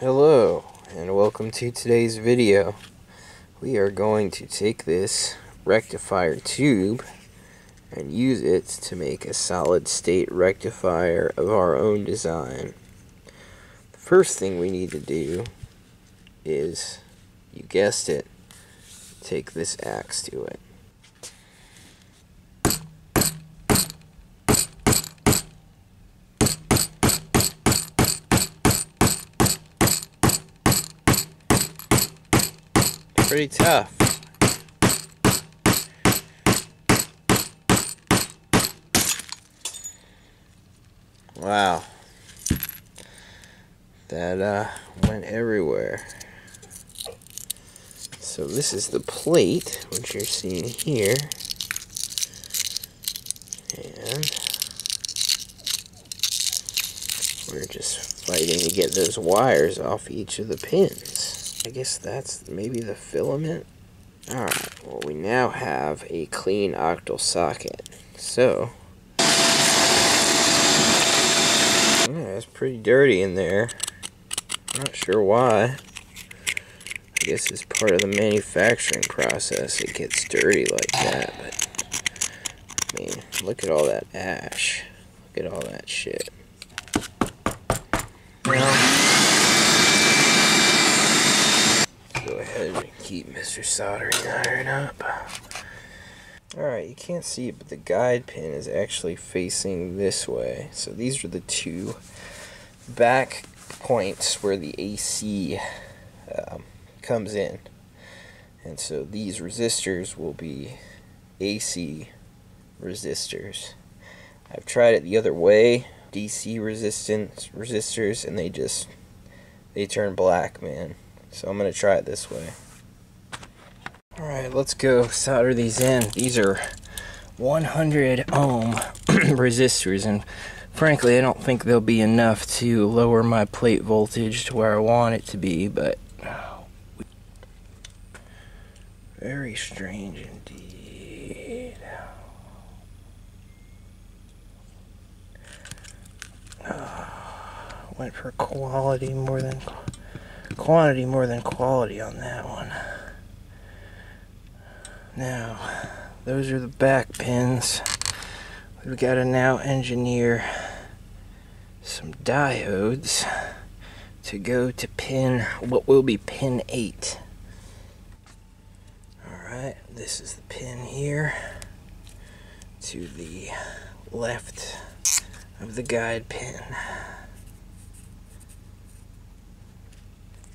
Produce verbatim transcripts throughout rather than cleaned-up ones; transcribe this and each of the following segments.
Hello and welcome to today's video. We are going to take this rectifier tube and use it to make a solid state rectifier of our own design. The first thing we need to do is, you guessed it, take this axe to it. Pretty tough. Wow. That uh, went everywhere. So this is the plate, which you're seeing here. And we're just fighting to get those wires off each of the pins. I guess that's maybe the filament. Alright, well, we now have a clean octal socket. So, yeah, it's pretty dirty in there. I'm not sure why. I guess it's part of the manufacturing process. It gets dirty like that, but, I mean, look at all that ash. Look at all that shit. Well, keep Mister Soldering Iron up. Alright, you can't see it, but the guide pin is actually facing this way. So these are the two back points where the A C um, comes in. And so these resistors will be A C resistors. I've tried it the other way, D C resistance resistors, and they just, they turn black, man. So I'm going to try it this way. Alright, let's go solder these in. These are one hundred ohm resistors, and frankly I don't think they'll be enough to lower my plate voltage to where I want it to be, but very strange indeed. Oh, went for quality more than quantity more than quality on that one. Now, those are the back pins. We've got to now engineer some diodes to go to pin, what will be pin eight. Alright, this is the pin here to the left of the guide pin.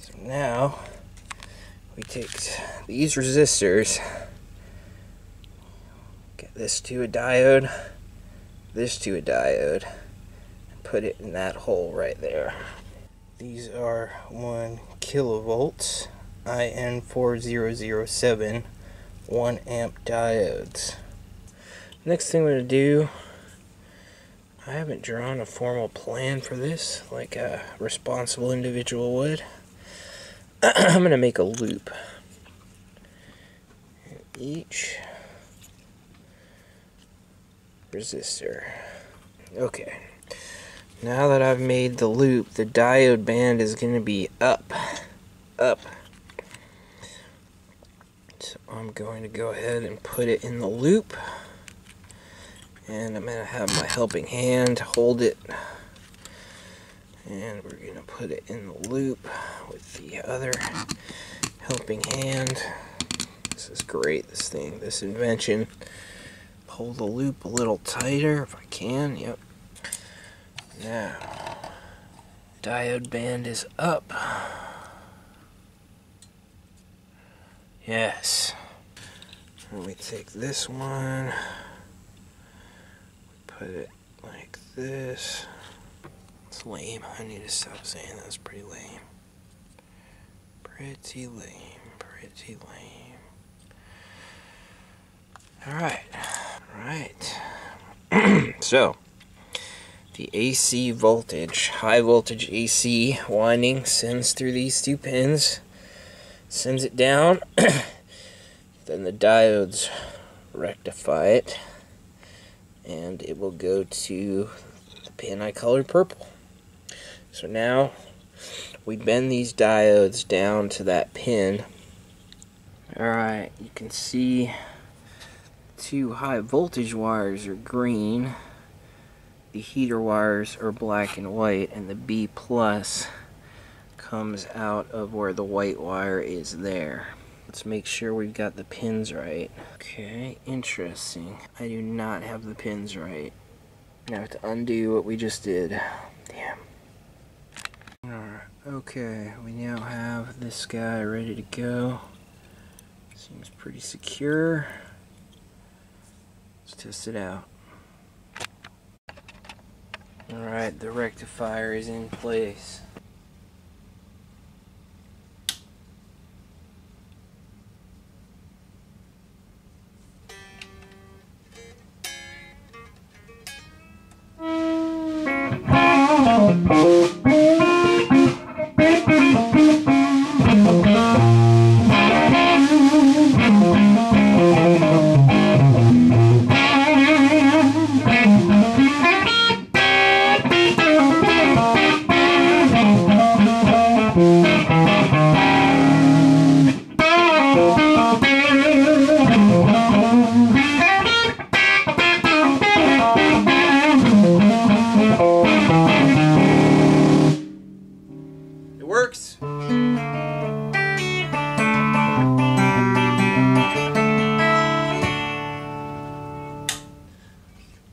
So now, we take these resistors, get this to a diode, this to a diode, and put it in that hole right there. These are one kilovolts I N four zero zero seven one amp diodes. Next thing we're going to do, I haven't drawn a formal plan for this like a responsible individual would. I'm going to make a loop. And each resistor. Okay, now that I've made the loop, the diode band is going to be up, up. So I'm going to go ahead and put it in the loop, and I'm going to have my helping hand hold it, and we're going to put it in the loop with the other helping hand. This is great, this thing, this invention. Pull the loop a little tighter if I can. Yep. Now, diode band is up. Yes. And we take this one, put it like this. It's lame. I need to stop saying that's pretty lame. Pretty lame. Pretty lame. Alright. Right. So, the A C voltage, high voltage A C winding sends through these two pins, sends it down, then the diodes rectify it, and it will go to the pin I colored purple. So now, we bend these diodes down to that pin. Alright, you can see two high voltage wires are green, the heater wires are black and white, and the B plus comes out of where the white wire is there. Let's make sure we've got the pins right. Okay, interesting. I do not have the pins right. Now I have to undo what we just did. Damn. Alright, okay, we now have this guy ready to go. Seems pretty secure. Let's test it out. Alright, the rectifier is in place.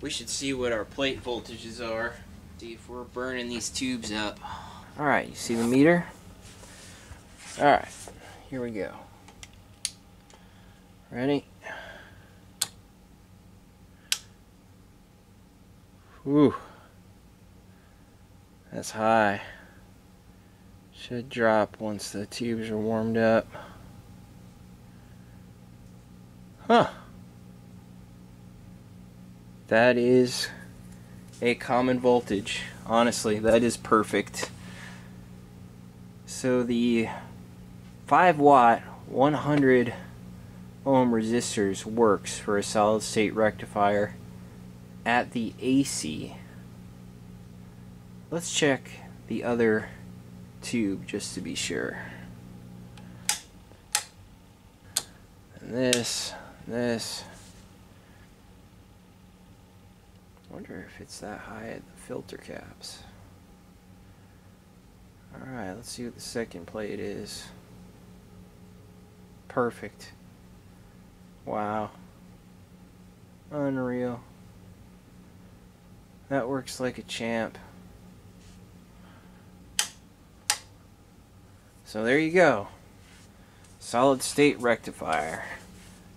We should see what our plate voltages are. See if we're burning these tubes up. Alright, you see the meter? Alright, here we go. Ready? Whew. That's high. Should drop once the tubes are warmed up. Huh. That is a common voltage. Honestly, that is perfect. So the five watt one hundred ohm resistors works for a solid state rectifier at the A C. Let's check the other tube just to be sure. And this, this. I wonder if it's that high at the filter caps. Alright, let's see what the second plate is. Perfect. Wow. Unreal. That works like a champ. So there you go. Solid state rectifier.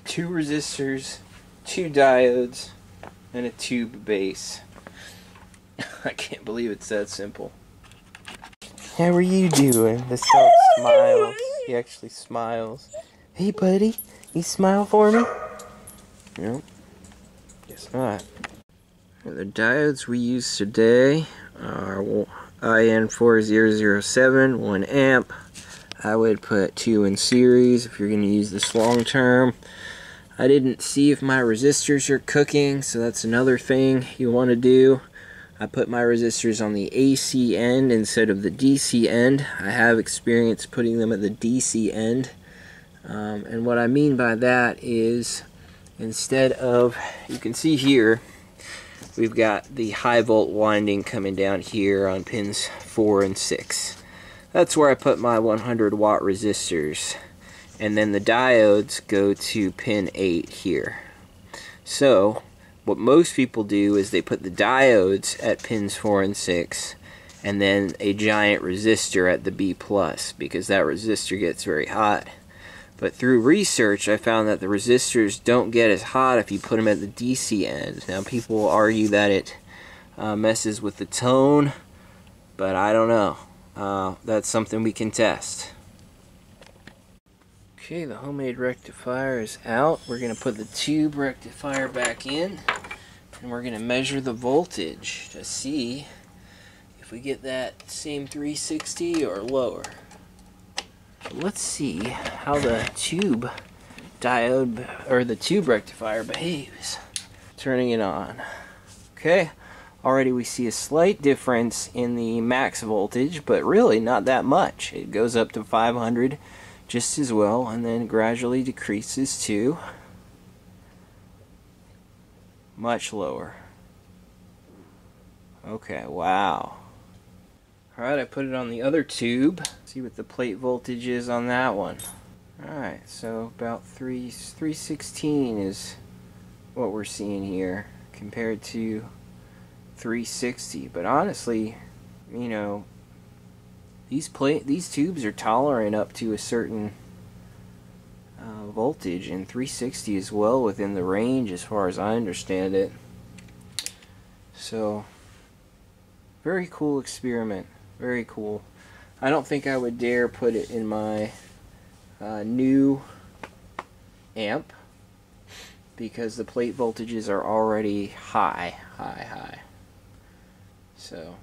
Two resistors, two diodes, and a tube base. I can't believe it's that simple. How are you doing? This dog smiles. He actually smiles. Hey buddy, you smile for me? Nope. Guess not. The diodes we use today are I N four zero zero seven, one amp. I would put two in series if you're going to use this long term. I didn't see if my resistors are cooking, so that's another thing you want to do. I put my resistors on the A C end instead of the D C end. I have experience putting them at the D C end. Um, and what I mean by that is, instead of, you can see here, we've got the high volt winding coming down here on pins four and six. That's where I put my one hundred watt resistors. And then the diodes go to pin eight here. So what most people do is they put the diodes at pins four and six and then a giant resistor at the B plus, because that resistor gets very hot. But through research I found that the resistors don't get as hot if you put them at the D C end. Now people argue that it uh, messes with the tone, but I don't know. Uh, that's something we can test. Okay, the homemade rectifier is out. We're going to put the tube rectifier back in, and we're going to measure the voltage to see if we get that same three sixty or lower. Let's see how the tube diode or the tube rectifier behaves. Turning it on. Okay, already we see a slight difference in the max voltage, but really not that much. It goes up to five hundred just as well, and then gradually decreases to much lower. Okay, wow. Alright, I put it on the other tube. Let's see what the plate voltage is on that one. Alright, so about three sixteen is what we're seeing here compared to three sixty. But honestly, you know, these plate these tubes are tolerant up to a certain uh, voltage, and three sixty is well within the range as far as I understand it. So very cool experiment, very cool. I don't think I would dare put it in my Uh, new amp because the plate voltages are already high, high, high. So,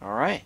all right.